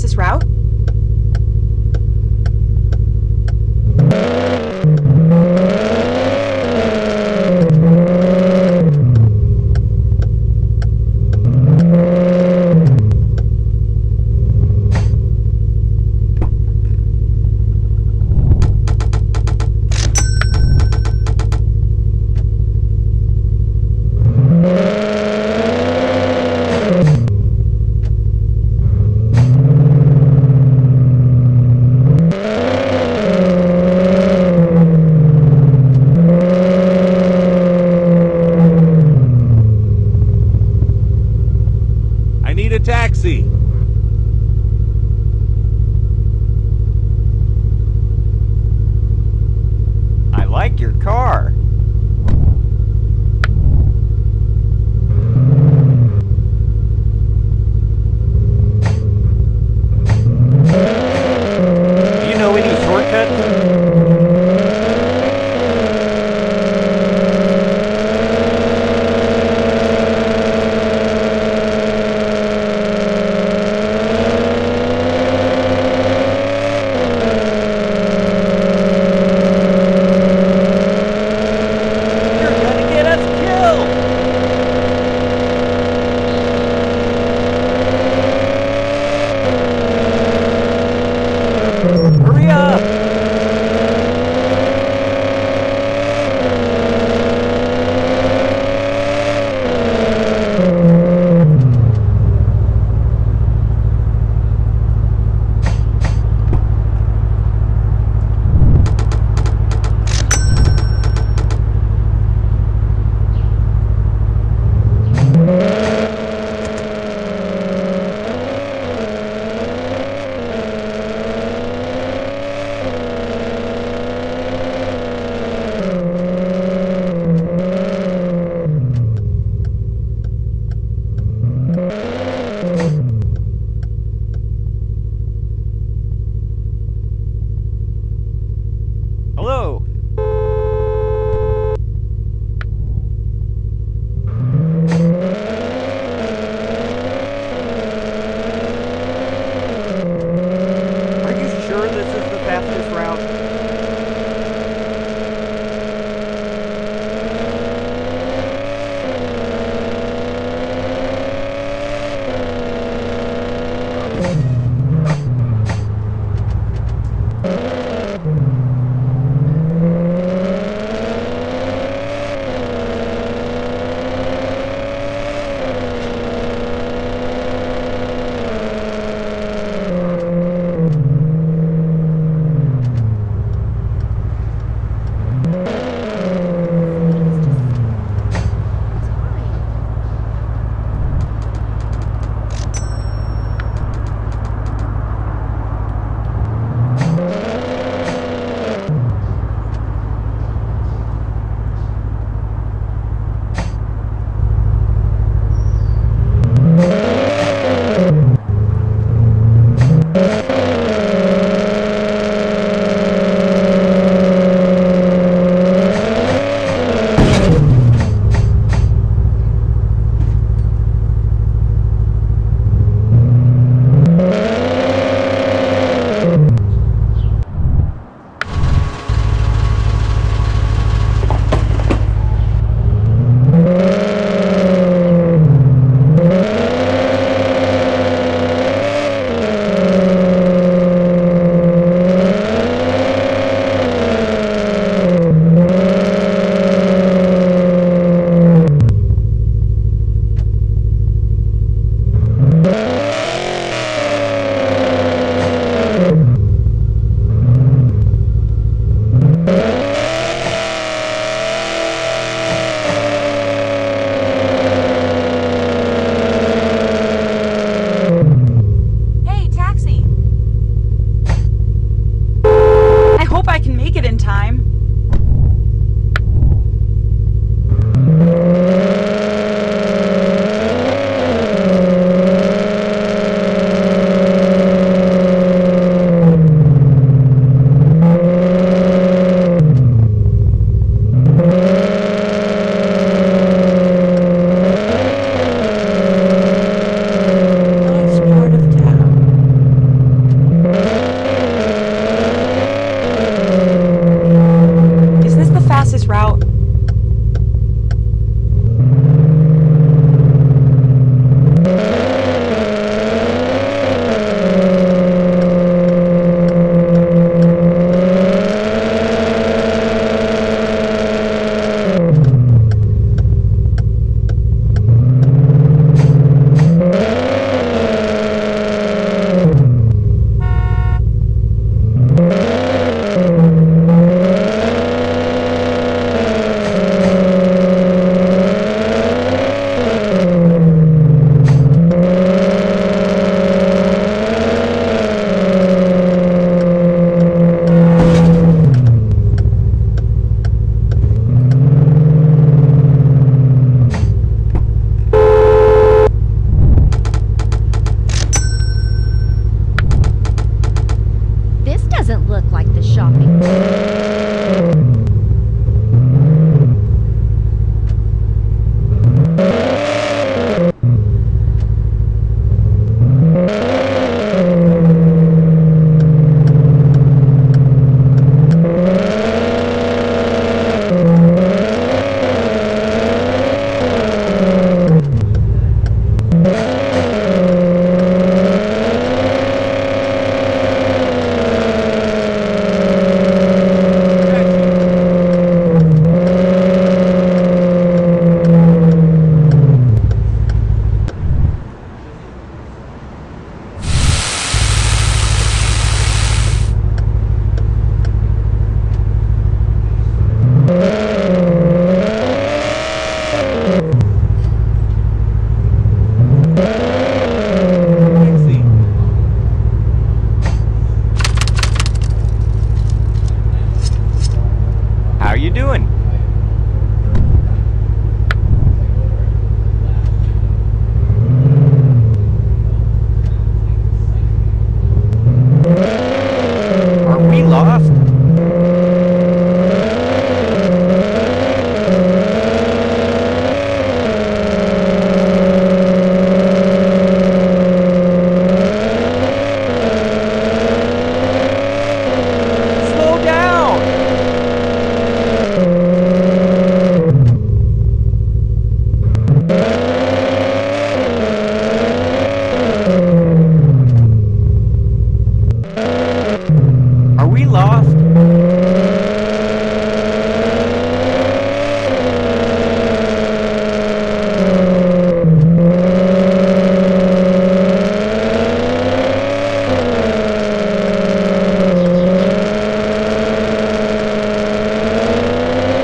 fastest route?